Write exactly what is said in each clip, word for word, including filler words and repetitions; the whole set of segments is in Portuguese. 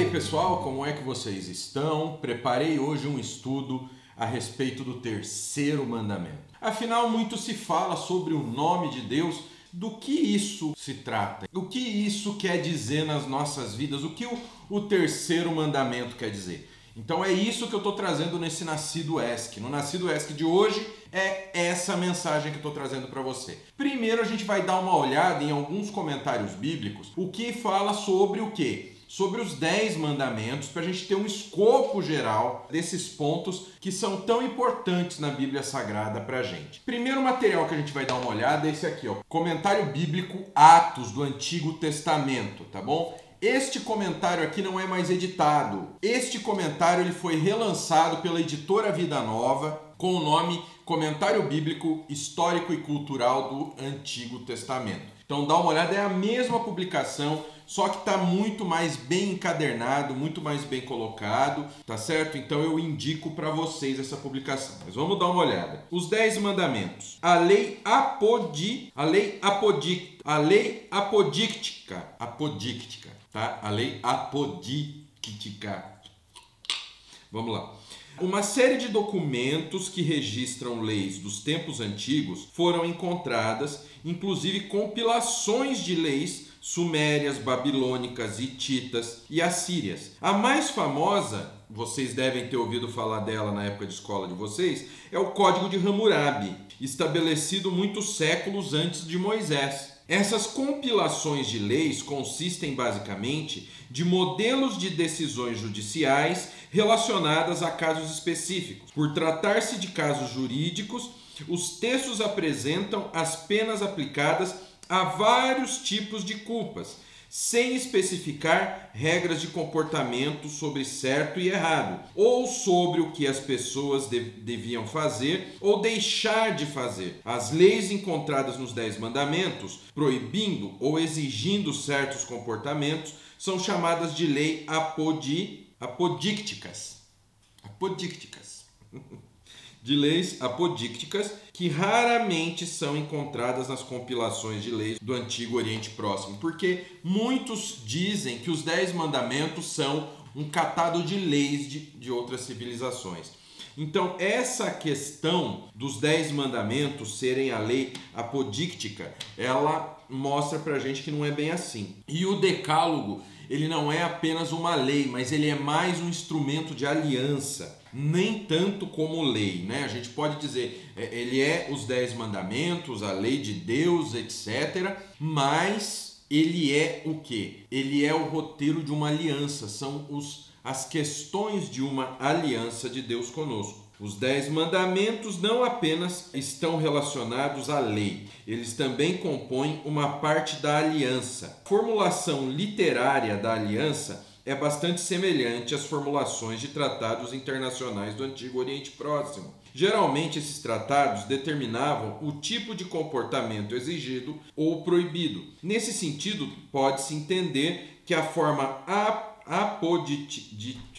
aí pessoal, como é que vocês estão? Preparei hoje um estudo a respeito do terceiro mandamento. Afinal, muito se fala sobre o nome de Deus, do que isso se trata, o que isso quer dizer nas nossas vidas, o que o, o terceiro mandamento quer dizer. Então é isso que eu estou trazendo nesse Nascido E S C. No Nascido E S C de hoje é essa mensagem que eu estou trazendo para você. Primeiro a gente vai dar uma olhada em alguns comentários bíblicos, o que fala sobre o quê? Sobre os dez mandamentos, para a gente ter um escopo geral desses pontos que são tão importantes na Bíblia Sagrada para a gente. Primeiro material que a gente vai dar uma olhada é esse aqui, ó, Comentário Bíblico Atos do Antigo Testamento, tá bom? Este comentário aqui não é mais editado. Este comentário ele foi relançado pela Editora Vida Nova com o nome Comentário Bíblico Histórico e Cultural do Antigo Testamento. Então dá uma olhada, é a mesma publicação, só que está muito mais bem encadernado, muito mais bem colocado, tá certo? Então eu indico para vocês essa publicação. Mas vamos dar uma olhada. Os dez mandamentos. A lei apodi, a lei apodi, a lei apodíctica, apodíctica, tá? A lei apodíctica. Vamos lá. Uma série de documentos que registram leis dos tempos antigos foram encontradas, inclusive compilações de leis sumérias, babilônicas, hititas e assírias. A mais famosa, vocês devem ter ouvido falar dela na época de escola de vocês, é o Código de Hammurabi, estabelecido muitos séculos antes de Moisés. Essas compilações de leis consistem basicamente de modelos de decisões judiciais relacionadas a casos específicos. Por tratar-se de casos jurídicos, os textos apresentam as penas aplicadas a vários tipos de culpas, sem especificar regras de comportamento sobre certo e errado, ou sobre o que as pessoas deviam fazer ou deixar de fazer. As leis encontradas nos Dez Mandamentos, proibindo ou exigindo certos comportamentos, são chamadas de lei apodi, apodícticas. Apodícticas. De leis apodícticas que raramente são encontradas nas compilações de leis do Antigo Oriente Próximo, porque muitos dizem que os Dez Mandamentos são um catado de leis de, de outras civilizações. Então, essa questão dos Dez Mandamentos serem a lei apodíctica, ela mostra pra gente que não é bem assim. E o Decálogo, ele não é apenas uma lei, mas ele é mais um instrumento de aliança, nem tanto como lei, né? A gente pode dizer, ele é os Dez Mandamentos, a lei de Deus, etcétera, mas ele é o quê? Ele é o roteiro de uma aliança, são os, as questões de uma aliança de Deus conosco. Os Dez Mandamentos não apenas estão relacionados à lei, eles também compõem uma parte da aliança. A formulação literária da aliança é bastante semelhante às formulações de tratados internacionais do Antigo Oriente Próximo. Geralmente, esses tratados determinavam o tipo de comportamento exigido ou proibido. Nesse sentido, pode-se entender que a forma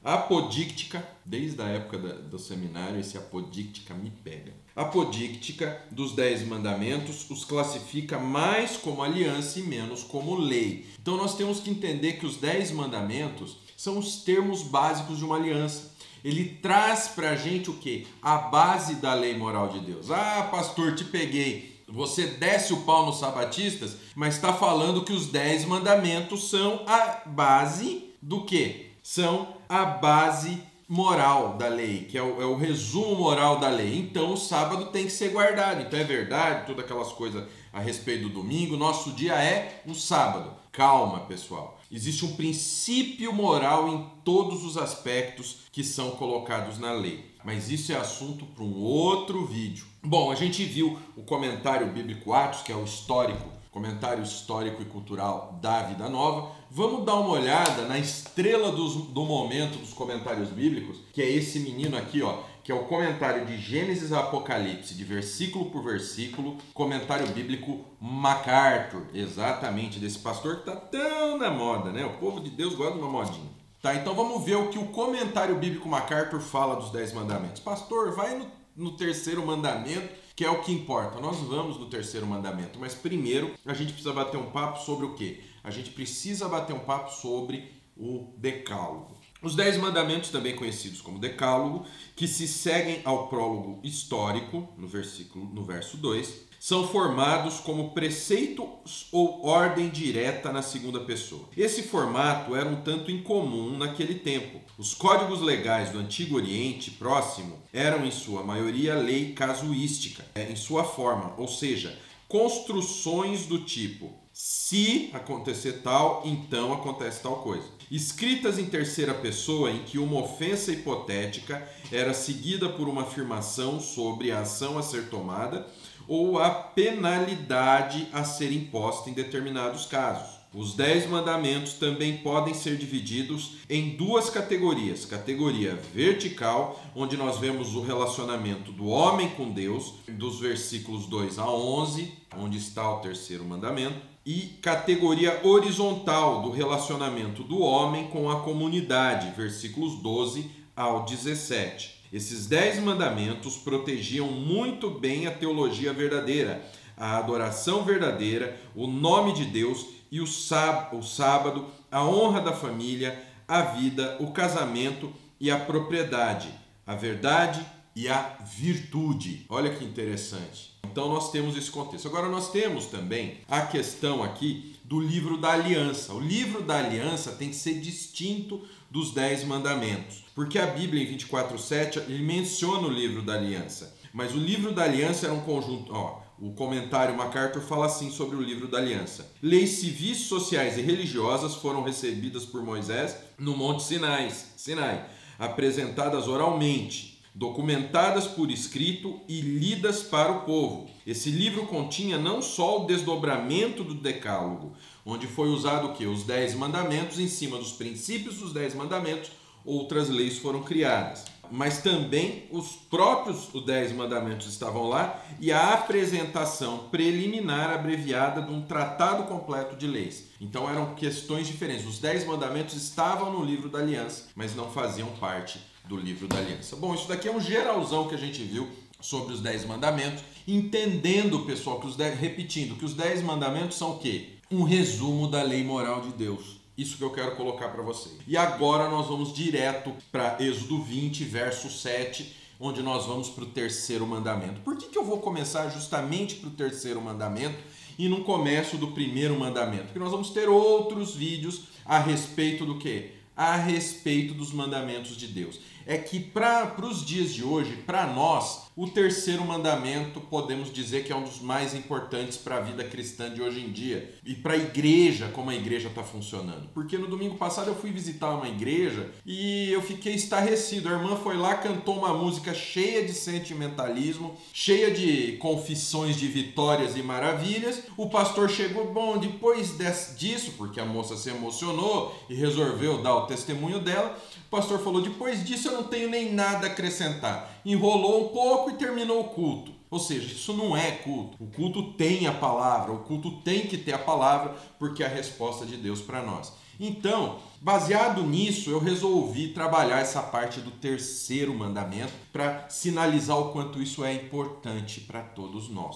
apodíctica, desde a época do seminário, esse apodíctica me pega. A apodíctica dos Dez Mandamentos os classifica mais como aliança e menos como lei. Então nós temos que entender que os Dez Mandamentos são os termos básicos de uma aliança. Ele traz pra gente o quê? A base da lei moral de Deus. Ah, pastor, te peguei. Você desce o pau nos sabatistas, mas está falando que os Dez Mandamentos são a base do quê? São a base moral da lei, que é o, é o resumo moral da lei. Então o sábado tem que ser guardado. Então é verdade, todas aquelas coisas a respeito do domingo, nosso dia é o sábado. Calma, pessoal. Existe um princípio moral em todos os aspectos que são colocados na lei. Mas isso é assunto para um outro vídeo. Bom, a gente viu o Comentário Bíblico Atos, que é o histórico, Comentário Histórico e Cultural da Vida Nova. Vamos dar uma olhada na estrela dos, do momento dos comentários bíblicos, que é esse menino aqui, ó, que é o comentário de Gênesis a Apocalipse, de versículo por versículo, comentário bíblico MacArthur, exatamente, desse pastor que está tão na moda, né? O povo de Deus gosta de uma modinha. Tá, então vamos ver o que o Comentário Bíblico MacArthur fala dos Dez Mandamentos. Pastor, vai no, no terceiro mandamento, que é o que importa. Nós vamos no terceiro mandamento, mas primeiro a gente precisa bater um papo sobre o quê? A gente precisa bater um papo sobre o Decálogo. Os Dez Mandamentos, também conhecidos como Decálogo, que se seguem ao prólogo histórico, no, versículo, no verso dois, são formados como preceitos ou ordem direta na segunda pessoa. Esse formato era um tanto incomum naquele tempo. Os códigos legais do Antigo Oriente Próximo eram, em sua maioria, lei casuística, em sua forma, ou seja, construções do tipo se acontecer tal, então acontece tal coisa, escritas em terceira pessoa em que uma ofensa hipotética era seguida por uma afirmação sobre a ação a ser tomada ou a penalidade a ser imposta em determinados casos. Os Dez Mandamentos também podem ser divididos em duas categorias. Categoria vertical, onde nós vemos o relacionamento do homem com Deus, dos versículos dois a onze, onde está o terceiro mandamento. E categoria horizontal, do relacionamento do homem com a comunidade, versículos doze ao dezessete. Esses Dez Mandamentos protegiam muito bem a teologia verdadeira, a adoração verdadeira, o nome de Deus e o sábado, a honra da família, a vida, o casamento e a propriedade, a verdade e a virtude. Olha que interessante. Então nós temos esse contexto. Agora nós temos também a questão aqui do livro da aliança. O livro da aliança tem que ser distinto dos Dez Mandamentos, porque a Bíblia em vinte e quatro sete ele menciona o livro da aliança, mas o livro da aliança era um conjunto... Ó, o comentário MacArthur fala assim sobre o livro da aliança. Leis civis, sociais e religiosas foram recebidas por Moisés no Monte Sinai, Sinai, apresentadas oralmente, documentadas por escrito e lidas para o povo. Esse livro continha não só o desdobramento do Decálogo, onde foi usado o quê? Os Dez Mandamentos, em cima dos princípios dos Dez Mandamentos, outras leis foram criadas. Mas também os próprios os Dez Mandamentos estavam lá e a apresentação preliminar abreviada de um tratado completo de leis. Então eram questões diferentes. Os Dez Mandamentos estavam no livro da aliança, mas não faziam parte do livro da aliança. Bom, isso daqui é um geralzão que a gente viu sobre os Dez Mandamentos, entendendo, pessoal, que os dez, repetindo, que os Dez Mandamentos são o quê? Um resumo da lei moral de Deus. Isso que eu quero colocar para vocês. E agora nós vamos direto para Êxodo vinte, verso sete, onde nós vamos para o terceiro mandamento. Por que que eu vou começar justamente para o terceiro mandamento e não começo do primeiro mandamento? Porque nós vamos ter outros vídeos a respeito do quê? A respeito dos mandamentos de Deus. É que para os dias de hoje, para nós, o terceiro mandamento podemos dizer que é um dos mais importantes para a vida cristã de hoje em dia e para a igreja, como a igreja está funcionando. Porque no domingo passado eu fui visitar uma igreja e eu fiquei estarrecido. A irmã foi lá, cantou uma música cheia de sentimentalismo, cheia de confissões de vitórias e maravilhas. O pastor chegou, bom, depois disso, porque a moça se emocionou e resolveu dar o testemunho dela, o pastor falou, depois disso eu não tenho nem nada a acrescentar. Enrolou um pouco e terminou o culto. Ou seja, isso não é culto. O culto tem a palavra, o culto tem que ter a palavra, porque é a resposta de Deus para nós. Então, baseado nisso, eu resolvi trabalhar essa parte do terceiro mandamento para sinalizar o quanto isso é importante para todos nós.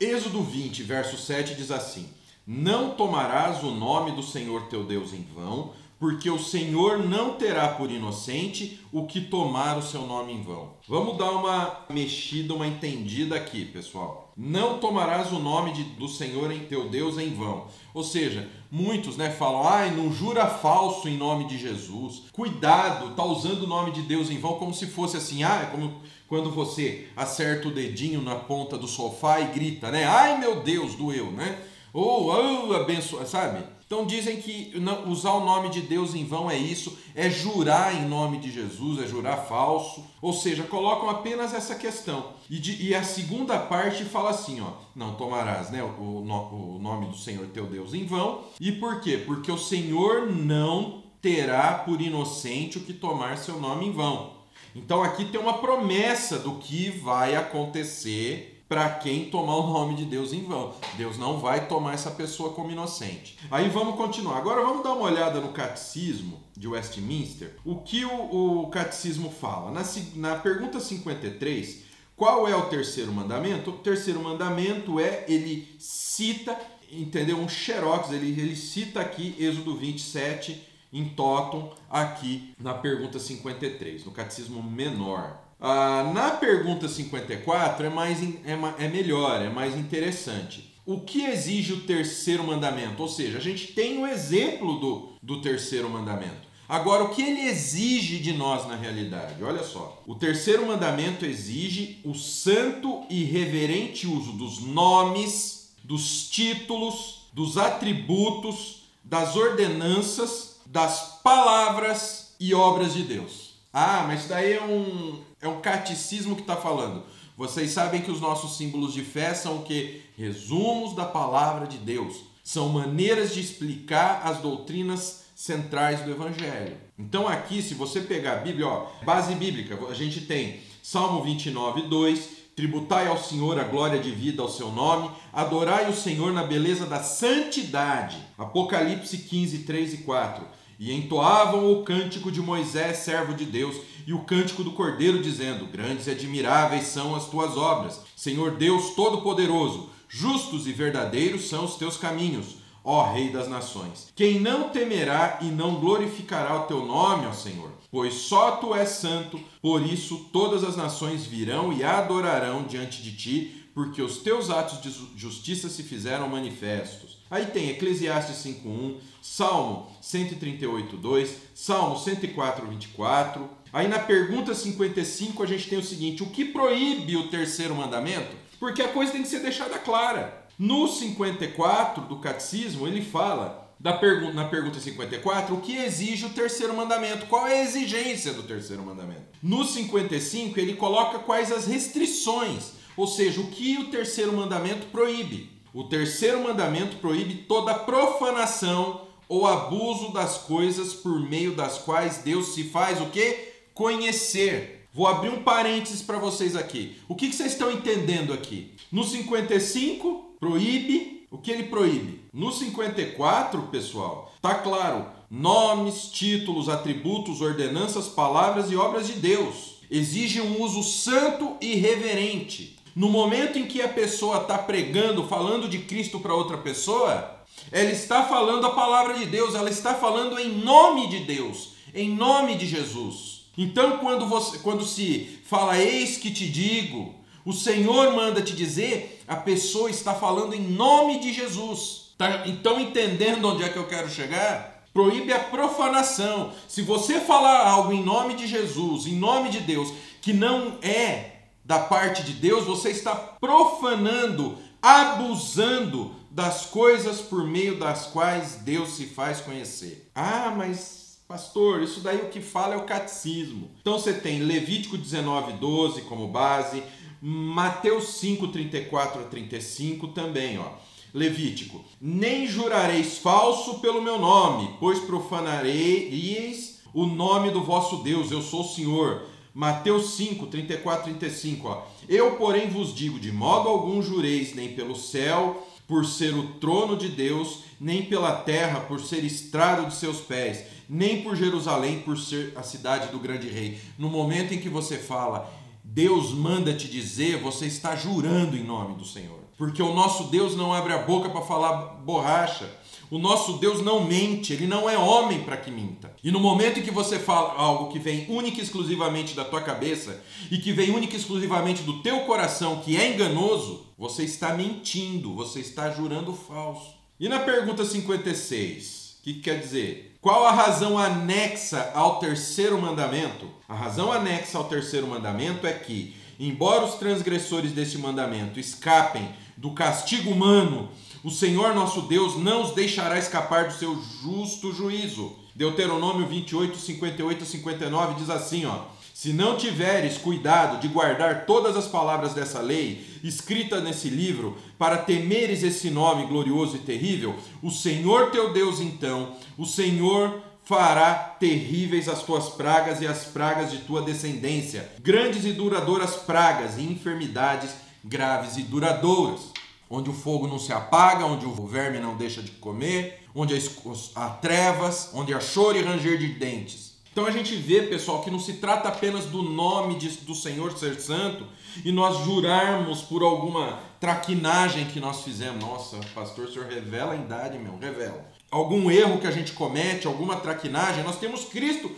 Êxodo vinte, verso sete diz assim: não tomarás o nome do Senhor teu Deus em vão, porque o Senhor não terá por inocente o que tomar o seu nome em vão. Vamos dar uma mexida, uma entendida aqui, pessoal. Não tomarás o nome de, do Senhor em teu Deus em vão. Ou seja, muitos, né, falam, ai, não jura falso em nome de Jesus. Cuidado, tá usando o nome de Deus em vão como se fosse assim, ah, é como quando você acerta o dedinho na ponta do sofá e grita, né? Ai, meu Deus, doeu, né? Ou, oh, oh, abençoa, sabe? Então dizem que usar o nome de Deus em vão é isso, é jurar em nome de Jesus, é jurar falso. Ou seja, colocam apenas essa questão. E, de, e a segunda parte fala assim, ó, não tomarás, né, o, o, o nome do Senhor teu Deus em vão. E por quê? Porque o Senhor não terá por inocente o que tomar seu nome em vão. Então aqui tem uma promessa do que vai acontecer para quem tomar o nome de Deus em vão. Deus não vai tomar essa pessoa como inocente. Aí vamos continuar. Agora vamos dar uma olhada no Catecismo de Westminster. O que o, o Catecismo fala? Na, na pergunta cinquenta e três, qual é o terceiro mandamento? O terceiro mandamento é, ele cita, entendeu? Um xerox, ele, ele cita aqui Êxodo vinte e sete, em Totum, aqui na pergunta cinquenta e três, no Catecismo Menor. Ah, na pergunta cinquenta e quatro é, mais, é, é melhor, é mais interessante. O que exige o terceiro mandamento? Ou seja, a gente tem o exemplo do, do terceiro mandamento. Agora, o que ele exige de nós na realidade? Olha só. O terceiro mandamento exige o santo e reverente uso dos nomes, dos títulos, dos atributos, das ordenanças, das palavras e obras de Deus. Ah, mas isso daí é um, é um catecismo que está falando. Vocês sabem que os nossos símbolos de fé são o quê? Resumos da palavra de Deus. São maneiras de explicar as doutrinas centrais do Evangelho. Então aqui, se você pegar a Bíblia, ó, base bíblica, a gente tem Salmo vinte e nove, dois, tributai ao Senhor a glória de vida ao seu nome, adorai o Senhor na beleza da santidade, Apocalipse quinze, três e quatro, e entoavam o cântico de Moisés, servo de Deus, e o cântico do Cordeiro, dizendo, grandes e admiráveis são as tuas obras, Senhor Deus Todo-Poderoso, justos e verdadeiros são os teus caminhos, ó Rei das Nações, quem não temerá e não glorificará o teu nome, ó Senhor? Pois só tu és santo, por isso todas as nações virão e adorarão diante de ti, porque os teus atos de justiça se fizeram manifestos. Aí tem Eclesiastes cinco, um, Salmo cento e trinta e oito, dois, Salmo cento e quatro, vinte e quatro. Aí na pergunta cinquenta e cinco a gente tem o seguinte, o que proíbe o terceiro mandamento? Porque a coisa tem que ser deixada clara. No cinquenta e quatro do Catecismo, ele fala, da pergu- na pergunta cinquenta e quatro, o que exige o terceiro mandamento? Qual é a exigência do terceiro mandamento? No cinquenta e cinco, ele coloca quais as restrições, ou seja, o que o terceiro mandamento proíbe. O terceiro mandamento proíbe toda profanação ou abuso das coisas por meio das quais Deus se faz o quê? Conhecer. Vou abrir um parênteses para vocês aqui. O que, que vocês estão entendendo aqui? No cinquenta e cinco, proíbe. O que ele proíbe? No cinquenta e quatro, pessoal, tá claro. Nomes, títulos, atributos, ordenanças, palavras e obras de Deus. Exige um uso santo e reverente. No momento em que a pessoa está pregando, falando de Cristo para outra pessoa, ela está falando a palavra de Deus, ela está falando em nome de Deus, em nome de Jesus. Então, quando, você, quando se fala, eis que te digo, o Senhor manda te dizer, a pessoa está falando em nome de Jesus. Tá? Então, entendendo onde é que eu quero chegar, proíbe a profanação. Se você falar algo em nome de Jesus, em nome de Deus, que não é da parte de Deus, você está profanando, abusando das coisas por meio das quais Deus se faz conhecer. Ah, mas... pastor, isso daí o que fala é o catecismo. Então você tem Levítico dezenove, doze como base, Mateus cinco, trinta e quatro a trinta e cinco também, ó. Levítico, nem jurareis falso pelo meu nome, pois profanareis o nome do vosso Deus, eu sou o Senhor. Mateus cinco, trinta e quatro a trinta e cinco, ó. Eu, porém, vos digo, de modo algum jureis, nem pelo céu, por ser o trono de Deus, nem pela terra, por ser estrado de seus pés, nem por Jerusalém, por ser a cidade do grande rei. No momento em que você fala, Deus manda te dizer, você está jurando em nome do Senhor. Porque o nosso Deus não abre a boca para falar borracha. O nosso Deus não mente, ele não é homem para que minta. E no momento em que você fala algo que vem única e exclusivamente da tua cabeça e que vem única e exclusivamente do teu coração, que é enganoso, você está mentindo, você está jurando falso. E na pergunta cinquenta e seis, o que, que quer dizer? Qual a razão anexa ao terceiro mandamento? A razão anexa ao terceiro mandamento é que, embora os transgressores deste mandamento escapem do castigo humano, o Senhor nosso Deus não os deixará escapar do seu justo juízo. Deuteronômio vinte e oito, cinquenta e oito a cinquenta e nove diz assim, ó. Se não tiveres cuidado de guardar todas as palavras dessa lei, escrita nesse livro, para temeres esse nome glorioso e terrível, o Senhor teu Deus então, o Senhor fará terríveis as tuas pragas e as pragas de tua descendência, grandes e duradouras pragas e enfermidades graves e duradouras. Onde o fogo não se apaga, onde o verme não deixa de comer, onde há trevas, onde há choro e ranger de dentes. Então a gente vê, pessoal, que não se trata apenas do nome de, do Senhor ser santo e nós jurarmos por alguma traquinagem que nós fizemos. Nossa, pastor, o senhor revela a idade, meu, revela. algum erro que a gente comete, alguma traquinagem, nós temos Cristo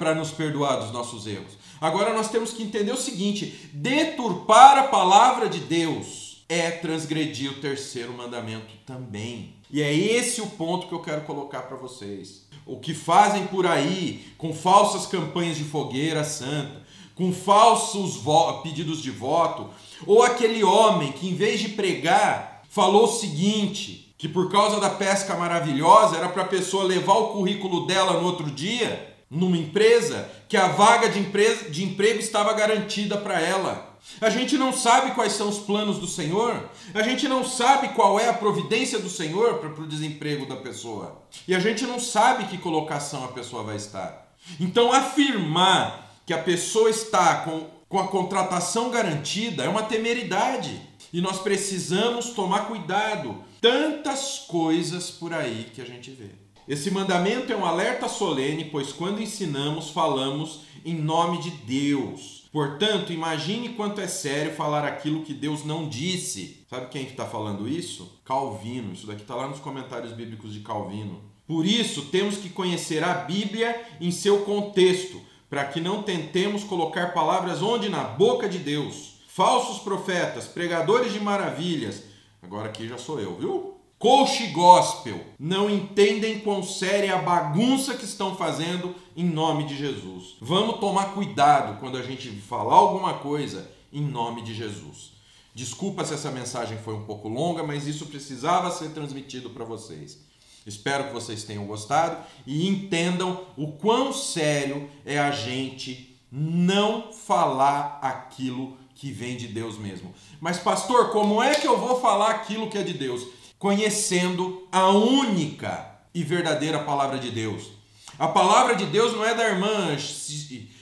para nos perdoar dos nossos erros. Agora nós temos que entender o seguinte: deturpar a palavra de Deus é transgredir o terceiro mandamento também. E é esse o ponto que eu quero colocar para vocês. O que fazem por aí, com falsas campanhas de fogueira santa, com falsos pedidos de voto, ou aquele homem que em vez de pregar, falou o seguinte, que por causa da pesca maravilhosa era para a pessoa levar o currículo dela no outro dia, numa empresa, que a vaga de, empresa, de emprego estava garantida para ela. A gente não sabe quais são os planos do Senhor, a gente não sabe qual é a providência do Senhor para o desemprego da pessoa, e a gente não sabe que colocação a pessoa vai estar. Então afirmar que a pessoa está com, com a contratação garantida é uma temeridade. E nós precisamos tomar cuidado. Tantas coisas por aí que a gente vê. Esse mandamento é um alerta solene, pois quando ensinamos, falamos em nome de Deus. Portanto, imagine quanto é sério falar aquilo que Deus não disse. Sabe quem está falando isso? Calvino. Isso daqui está lá nos comentários bíblicos de Calvino. Por isso, temos que conhecer a Bíblia em seu contexto, para que não tentemos colocar palavras onde na boca de Deus. Falsos profetas, pregadores de maravilhas, agora aqui já sou eu, viu? Coach gospel, não entendem quão séria é a bagunça que estão fazendo em nome de Jesus. Vamos tomar cuidado quando a gente falar alguma coisa em nome de Jesus. Desculpa se essa mensagem foi um pouco longa, mas isso precisava ser transmitido para vocês. Espero que vocês tenham gostado e entendam o quão sério é a gente não falar aquilo que vem de Deus mesmo. Mas pastor, como é que eu vou falar aquilo que é de Deus? Conhecendo a única e verdadeira palavra de Deus. A palavra de Deus não é da irmã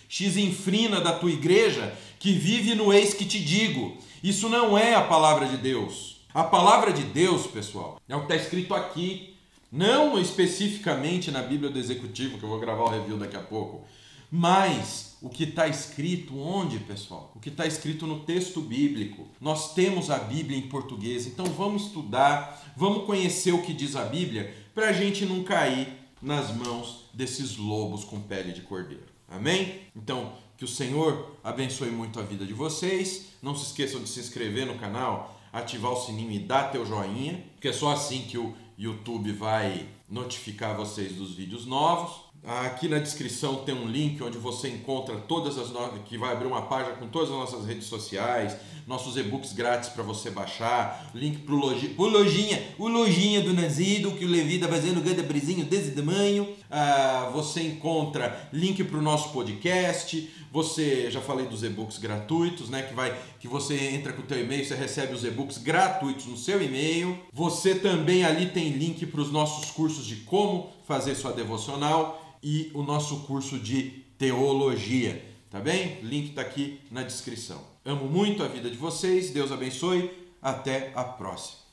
Xinfrina da tua igreja que vive no ex que te digo. Isso não é a palavra de Deus. A palavra de Deus, pessoal, é o que está escrito aqui. Não especificamente na Bíblia do Executivo, que eu vou gravar o review daqui a pouco, mas o que está escrito onde, pessoal? O que está escrito no texto bíblico. Nós temos a Bíblia em português, então vamos estudar, vamos conhecer o que diz a Bíblia, para a gente não cair nas mãos desses lobos com pele de cordeiro. Amém? Então, que o Senhor abençoe muito a vida de vocês. Não se esqueçam de se inscrever no canal, ativar o sininho e dar teu joinha, porque é só assim que o YouTube vai notificar vocês dos vídeos novos. Aqui na descrição tem um link onde você encontra todas as novas, que vai abrir uma página com todas as nossas redes sociais, nossos e-books grátis para você baixar, link pro lojinha, o lojinha, o lojinha do Nascido, que o Levi tá fazendo cada brisinho desse tamanho. Ah, você encontra link pro nosso podcast. Você, já falei dos e-books gratuitos, né? Que vai, que você entra com o teu e-mail, você recebe os e-books gratuitos no seu e-mail. Você também ali tem link para os nossos cursos de como fazer sua devocional e o nosso curso de teologia, tá bem? Link tá aqui na descrição. Amo muito a vida de vocês, Deus abençoe, até a próxima.